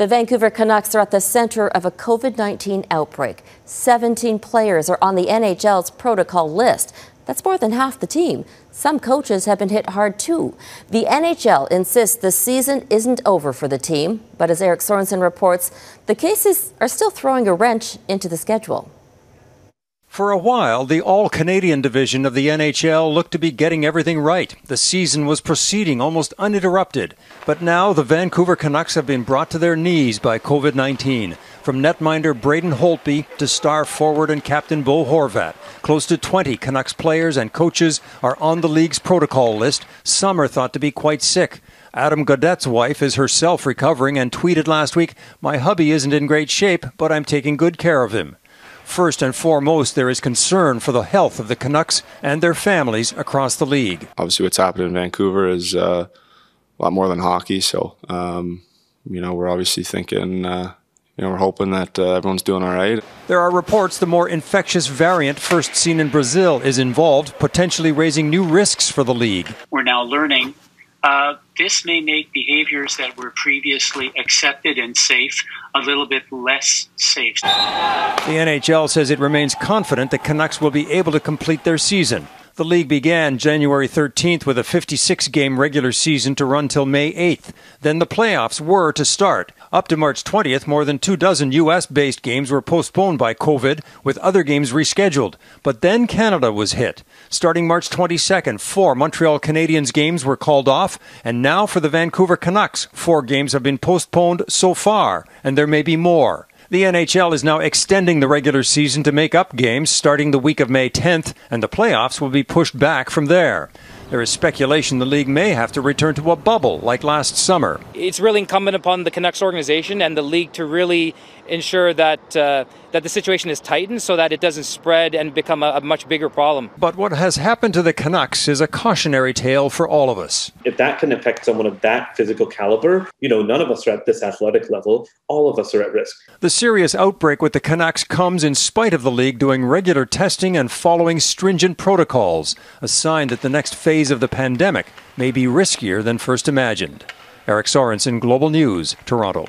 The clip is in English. The Vancouver Canucks are at the center of a COVID-19 outbreak. 17 players are on the NHL's protocol list. That's more than half the team. Some coaches have been hit hard too. The NHL insists the season isn't over for the team, but as Eric Sorensen reports, the cases are still throwing a wrench into the schedule. For a while, the All-Canadian division of the NHL looked to be getting everything right. The season was proceeding almost uninterrupted. But now the Vancouver Canucks have been brought to their knees by COVID-19. From netminder Braden Holtby to star forward and captain Bo Horvat, close to 20 Canucks players and coaches are on the league's protocol list. Some are thought to be quite sick. Adam Godette's wife is herself recovering and tweeted last week, "My hubby isn't in great shape, but I'm taking good care of him." First and foremost, there is concern for the health of the Canucks and their families across the league. Obviously, what's happened in Vancouver is a lot more than hockey. So, we're obviously thinking, we're hoping that everyone's doing all right. There are reports the more infectious variant first seen in Brazil is involved, potentially raising new risks for the league. We're now learning this may make behaviors that were previously accepted and safe a little bit less safe. The NHL says it remains confident the Canucks will be able to complete their season. The league began January 13th with a 56-game regular season to run till May 8th. Then the playoffs were to start. Up to March 20th, more than 24 U.S.-based games were postponed by COVID, with other games rescheduled. But then Canada was hit. Starting March 22nd, 4 Montreal Canadiens games were called off, and now for the Vancouver Canucks, 4 games have been postponed so far, and there may be more. The NHL is now extending the regular season to make up games starting the week of May 10th, and the playoffs will be pushed back from there. There is speculation the league may have to return to a bubble like last summer. It's really incumbent upon the Canucks organization and the league to really ensure that that the situation is tightened so that it doesn't spread and become a much bigger problem. But what has happened to the Canucks is a cautionary tale for all of us. If that can affect someone of that physical caliber, none of us are at this athletic level. All of us are at risk. The serious outbreak with the Canucks comes in spite of the league doing regular testing and following stringent protocols, a sign that the next phase of the pandemic may be riskier than first imagined. Eric Sorensen, Global News, Toronto.